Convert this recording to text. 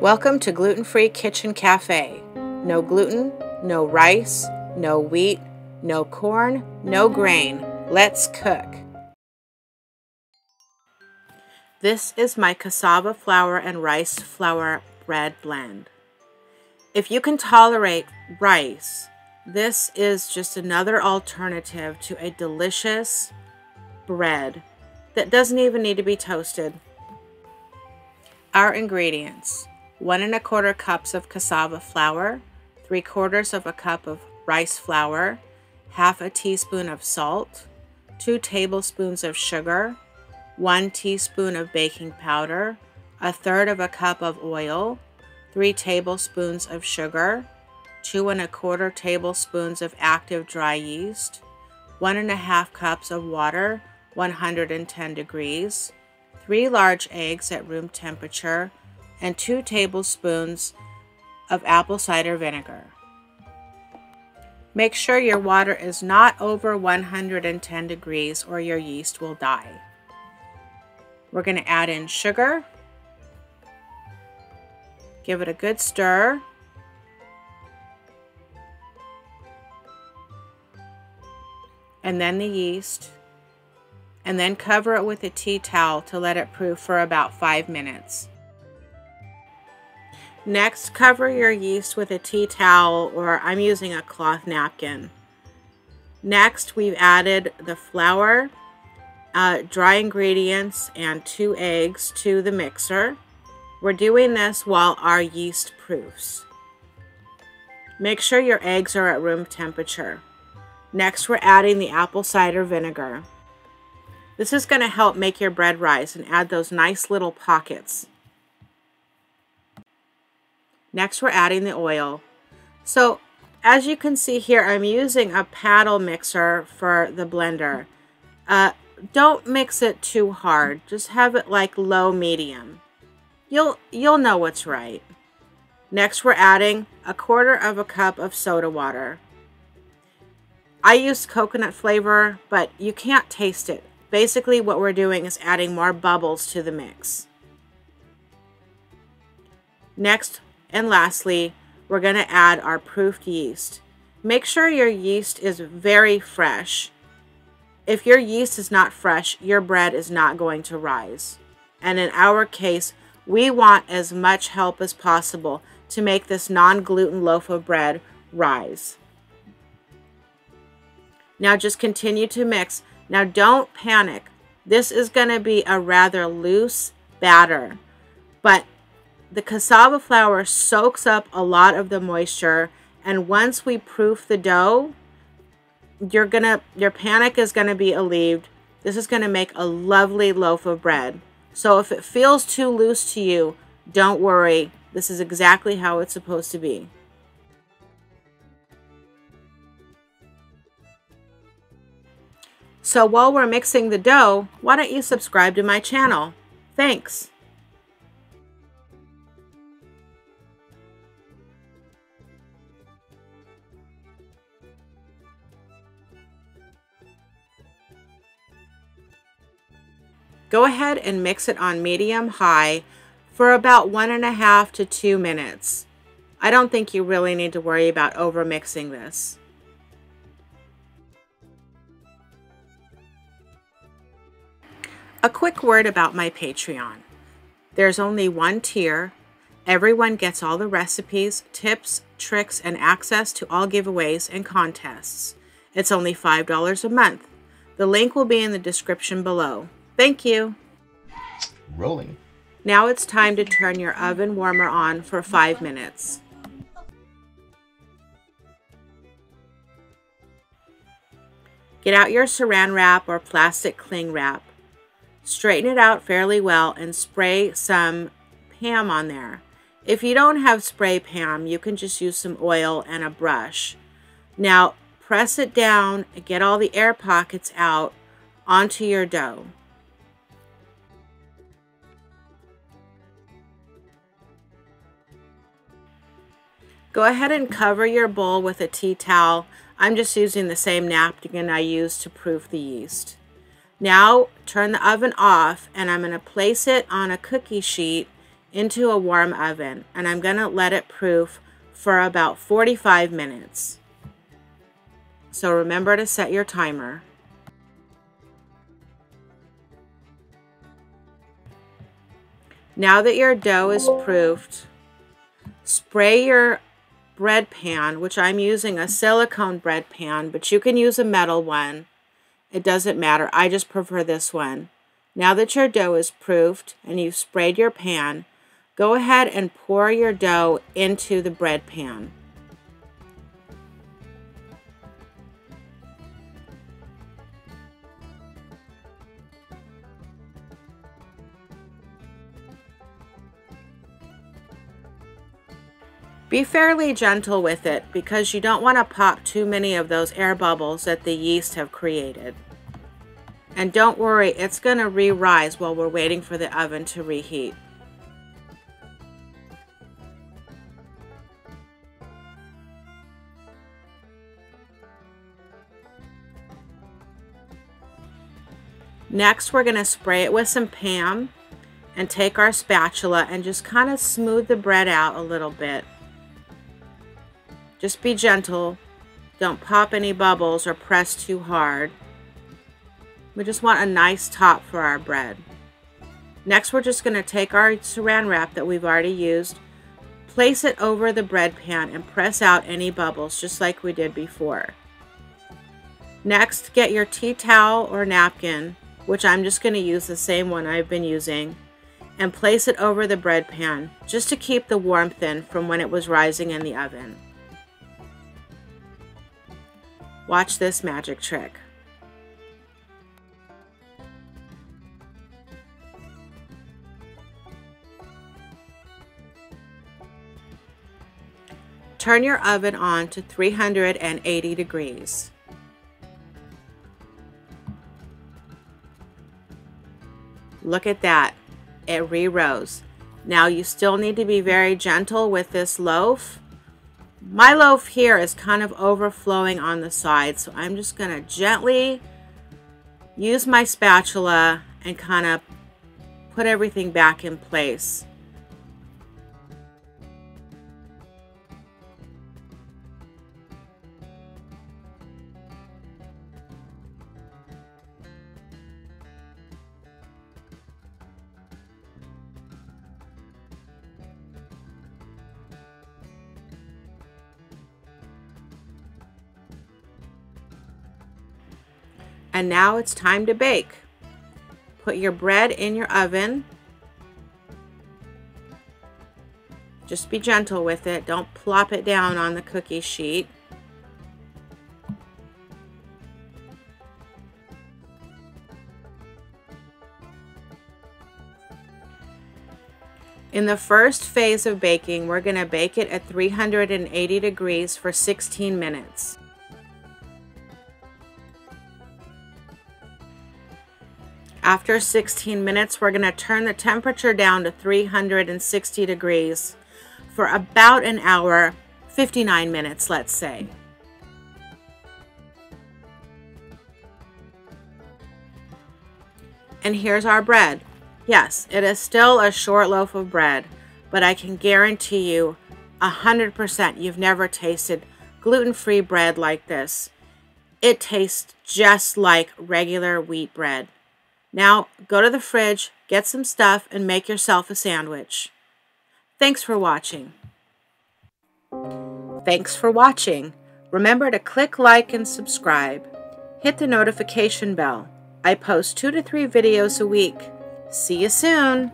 Welcome to Gluten-Free Kitchen Cafe. No gluten, no rice, no wheat, no corn, no grain. Let's cook. This is my cassava flour and rice flour bread blend. If you can tolerate rice, this is just another alternative to a delicious bread that doesn't even need to be toasted. Our ingredients: 1 1/4 cups of cassava flour, 3/4 cup of rice flour, 1/2 teaspoon of salt, 2 tablespoons of sugar, 1 teaspoon of baking powder, 1/3 cup of oil, 3 tablespoons of sugar, 2 1/4 tablespoons of active dry yeast, 1 1/2 cups of water, 110 degrees, 3 large eggs at room temperature, and 2 tablespoons of apple cider vinegar. Make sure your water is not over 110 degrees or your yeast will die. We're going to add in sugar. Give it a good stir. And then the yeast. And then cover it with a tea towel to let it proof for about 5 minutes. Next, cover your yeast with a tea towel, or I'm using a cloth napkin. Next, we've added the flour, dry ingredients, and 2 eggs to the mixer. We're doing this while our yeast proofs. Make sure your eggs are at room temperature. Next, we're adding the apple cider vinegar. This is going to help make your bread rise and add those nice little pockets. Next, we're adding the oil. So as you can see here, I'm using a paddle mixer for the blender. Don't mix it too hard. Just have it like low medium. You'll know what's right. Next, we're adding 1/4 cup of soda water. I used coconut flavor, but you can't taste it. Basically, what we're doing is adding more bubbles to the mix. Next, and lastly, we're going to add our proofed yeast. Make sure your yeast is very fresh. If your yeast is not fresh, your bread is not going to rise. And in our case, we want as much help as possible to make this non-gluten loaf of bread rise. Now just continue to mix. Now don't panic. This is going to be a rather loose batter, but the cassava flour soaks up a lot of the moisture, and once we proof the dough, your panic is going to be alleviated. This is going to make a lovely loaf of bread. So if it feels too loose to you, don't worry. This is exactly how it's supposed to be. So while we're mixing the dough, why don't you subscribe to my channel? Thanks. Go ahead and mix it on medium-high for about 1.5 to 2 minutes. I don't think you really need to worry about over-mixing this. A quick word about my Patreon. There's only 1 tier. Everyone gets all the recipes, tips, tricks, and access to all giveaways and contests. It's only $5 a month. The link will be in the description below. Thank you. Rolling. Now it's time to turn your oven warmer on for 5 minutes. Get out your Saran Wrap or plastic cling wrap. Straighten it out fairly well and spray some Pam on there. If you don't have spray Pam, you can just use some oil and a brush. Now press it down and get all the air pockets out onto your dough. Go ahead and cover your bowl with a tea towel. I'm just using the same napkin I used to proof the yeast. Now turn the oven off, and I'm going to place it on a cookie sheet into a warm oven, and I'm gonna let it proof for about 45 minutes. So remember to set your timer. Now that your dough is proofed, spray your bread pan, which I'm using a silicone bread pan, but you can use a metal one. It doesn't matter. I just prefer this one. Now that your dough is proofed and you've sprayed your pan, go ahead and pour your dough into the bread pan. Be fairly gentle with it because you don't want to pop too many of those air bubbles that the yeast have created. And don't worry, it's going to re-rise while we're waiting for the oven to reheat. Next, we're going to spray it with some Pam and take our spatula and just kind of smooth the bread out a little bit. Just be gentle. Don't pop any bubbles or press too hard. We just want a nice top for our bread. Next, we're just going to take our Saran Wrap that we've already used, place it over the bread pan and press out any bubbles just like we did before. Next, get your tea towel or napkin, which I'm just going to use the same one I've been using, and place it over the bread pan just to keep the warmth in from when it was rising in the oven. Watch this magic trick. Turn your oven on to 380 degrees. Look at that, it re-rose. Now you still need to be very gentle with this loaf. My loaf here is kind of overflowing on the side, so I'm just going to gently use my spatula and kind of put everything back in place. And now it's time to bake. Put your bread in your oven. Just be gentle with it. Don't plop it down on the cookie sheet. In the first phase of baking, we're going to bake it at 380 degrees for 16 minutes. After 16 minutes, we're going to turn the temperature down to 360 degrees for about an hour, 59 minutes, let's say. And here's our bread. Yes, it is still a short loaf of bread, but I can guarantee you 100% you've never tasted gluten-free bread like this. It tastes just like regular wheat bread. Now, go to the fridge, get some stuff, and make yourself a sandwich. Thanks for watching. Thanks for watching. Remember to click like and subscribe. Hit the notification bell. I post 2 to 3 videos a week. See you soon!